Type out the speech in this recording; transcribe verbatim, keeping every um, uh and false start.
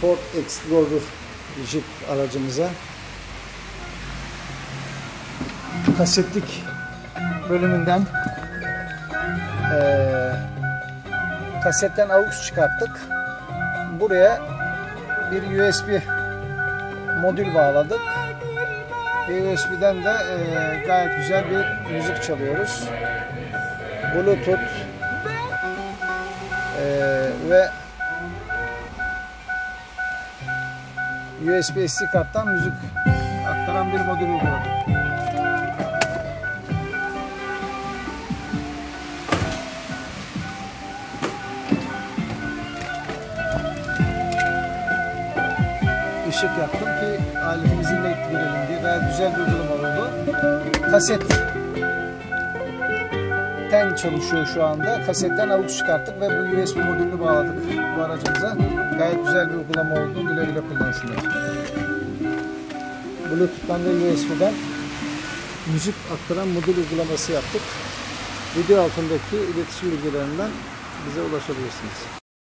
Ford Explorer jip aracımıza kasetlik bölümünden ee, kasetten Aux çıkarttık. Buraya bir U S B modül bağladık. U S B'den de e, gayet güzel bir müzik çalıyoruz. Bluetooth e, ve U S B S D karttan müzik aktaran bir modül uyguladık. Işık yaptım ki ailemizin de görelim diye. Gayet güzel bir uygulama oldu. Kasetten çalışıyor şu anda. Kasetten Aux çıkarttık ve bu U S B modülünü bağladık bu aracımıza. Gayet güzel bir uygulama oldu. Güle güle kullansınlar. Bluetooth'tan ve U S B'den müzik aktaran modül uygulaması yaptık. Video altındaki iletişim bilgilerinden bize ulaşabilirsiniz.